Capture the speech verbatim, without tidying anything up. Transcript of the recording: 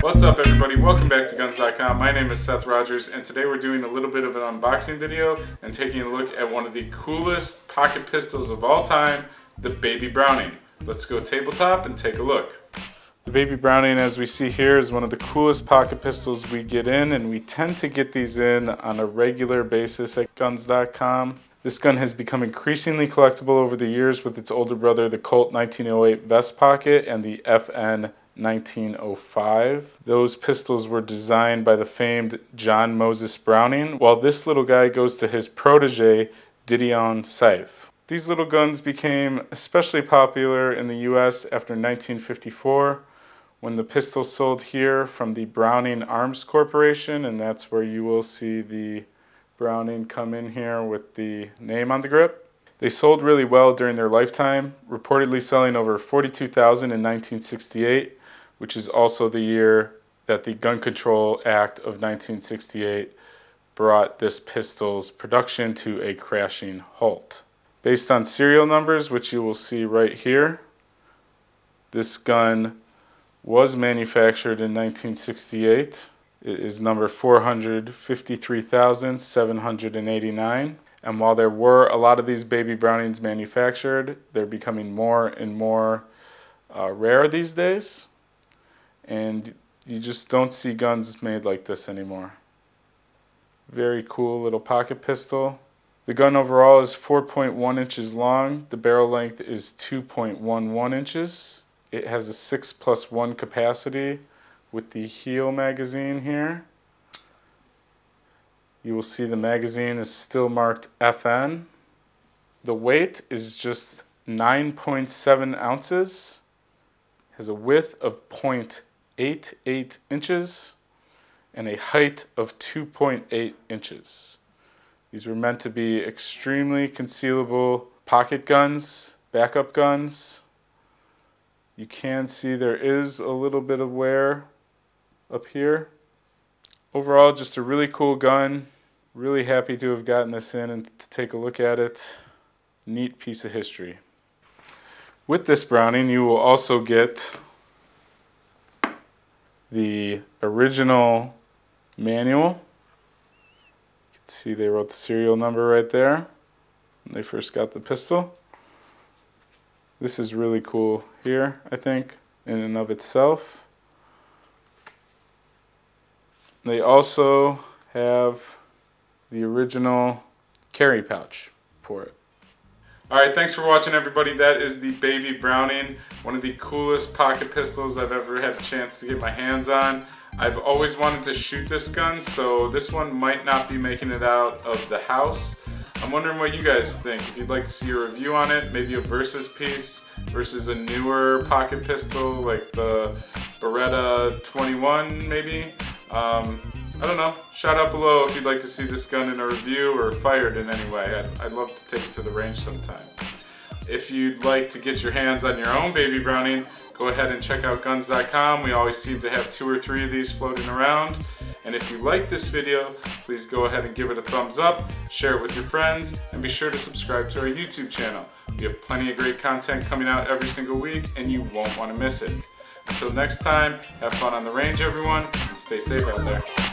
What's up, everybody? Welcome back to Guns dot com. My name is Seth Rogers, and today we're doing a little bit of an unboxing video and taking a look at one of the coolest pocket pistols of all time, the Baby Browning. Let's go tabletop and take a look. The Baby Browning, as we see here, is one of the coolest pocket pistols we get in, and we tend to get these in on a regular basis at Guns dot com. This gun has become increasingly collectible over the years with its older brother, the Colt nineteen oh eight Vest Pocket and the F N nineteen oh five. Those pistols were designed by the famed John Moses Browning, while this little guy goes to his protege, Dieudonné Saive. These little guns became especially popular in the U S after nineteen fifty-four, when the pistol sold here from the Browning Arms Corporation, and that's where you will see the Browning come in here with the name on the grip. They sold really well during their lifetime, reportedly selling over forty-two thousand in nineteen sixty-eight, which is also the year that the Gun Control Act of nineteen sixty-eight brought this pistol's production to a crashing halt. Based on serial numbers, which you will see right here, this gun was manufactured in nineteen sixty-eight. It is number four hundred fifty-three thousand seven hundred eighty-nine. And while there were a lot of these Baby Brownings manufactured, they're becoming more and more uh, rare these days. And you just don't see guns made like this anymore. Very cool little pocket pistol. The gun overall is four point one inches long. The barrel length is two point one one inches. It has a six plus one capacity with the heel magazine here. You will see the magazine is still marked F N. The weight is just nine point seven ounces. It has a width of zero point eight eight inches and a height of two point eight inches. These were meant to be extremely concealable pocket guns, backup guns. You can see there is a little bit of wear up here. Overall, just a really cool gun. Really happy to have gotten this in and to take a look at it. Neat piece of history. With this Browning, you will also get the original manual. You can see they wrote the serial number right there when they first got the pistol. This is really cool here, I think, in and of itself. They also have the original carry pouch for it. Alright, thanks for watching, everybody. That is the Baby Browning, one of the coolest pocket pistols I've ever had a chance to get my hands on. I've always wanted to shoot this gun, so this one might not be making it out of the house. I'm wondering what you guys think. If you'd like to see a review on it, maybe a versus piece versus a newer pocket pistol like the Beretta twenty-one maybe. Um, I don't know, shout out below if you'd like to see this gun in a review or fired in any way. I'd, I'd love to take it to the range sometime. If you'd like to get your hands on your own Baby Browning, go ahead and check out Guns dot com. We always seem to have two or three of these floating around. And if you like this video, please go ahead and give it a thumbs up, share it with your friends, and be sure to subscribe to our YouTube channel. We have plenty of great content coming out every single week, and you won't want to miss it. Until next time, have fun on the range, everyone, and stay safe out there.